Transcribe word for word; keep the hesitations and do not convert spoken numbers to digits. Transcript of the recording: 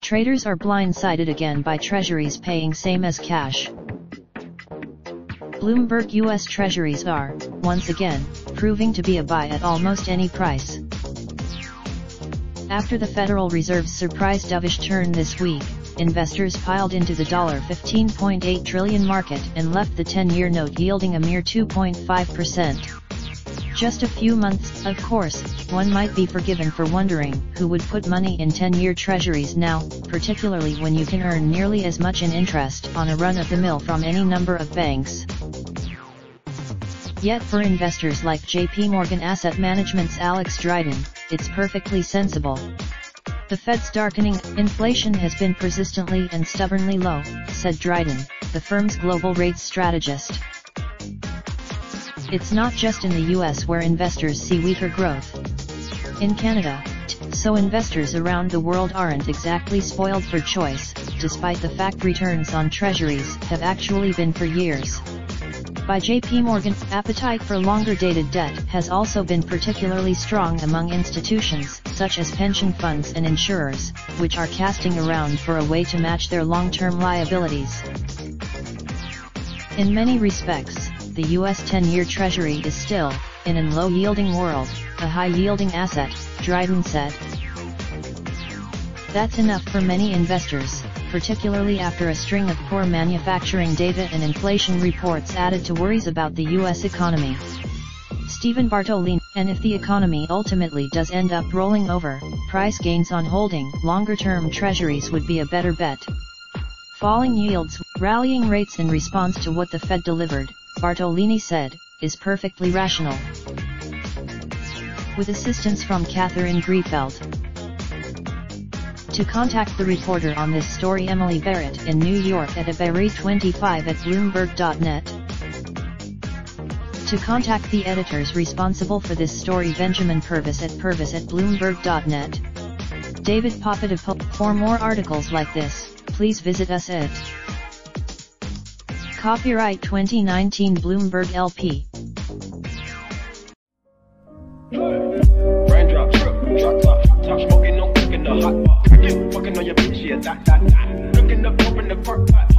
Traders are blindsided again by Treasuries paying same as cash. Bloomberg U S Treasuries are, once again, proving to be a buy at almost any price. After the Federal Reserve's surprise dovish turn this week, investors piled into the fifteen point eight trillion dollar market and left the ten-year note yielding a mere two point five percent. Just a few months, of course, one might be forgiven for wondering who would put money in ten-year treasuries now, particularly when you can earn nearly as much in interest on a run-of-the-mill from any number of banks. Yet for investors like J P Morgan Asset Management's Alex Dryden, it's perfectly sensible. The Fed's darkening inflation has been persistently and stubbornly low, said Dryden, the firm's global rates strategist. It's not just in the U S where investors see weaker growth. In Canada, too, so investors around the world aren't exactly spoiled for choice, despite the fact returns on treasuries have actually been for years. By J P Morgan, appetite for longer-dated debt has also been particularly strong among institutions such as pension funds and insurers, which are casting around for a way to match their long-term liabilities. In many respects, the U S ten-year Treasury is still, in a low-yielding world, a high-yielding asset, Dryden said. That's enough for many investors, particularly after a string of poor manufacturing data and inflation reports added to worries about the U S economy. Stephen Bartolini, and if the economy ultimately does end up rolling over, price gains on holding longer-term treasuries would be a better bet. Falling yields, rallying rates in response to what the Fed delivered, Bartolini said, is perfectly rational. With assistance from Catherine Griefeld. To contact the reporter on this story, Emily Barrett in New York at a barrett twenty-five at bloomberg dot net. To contact the editors responsible for this story, Benjamin Purvis at purvis at bloomberg dot net. David Papadopoulos. For more articles like this, please visit us at Copyright twenty nineteen Bloomberg L P. Looking up, open the park.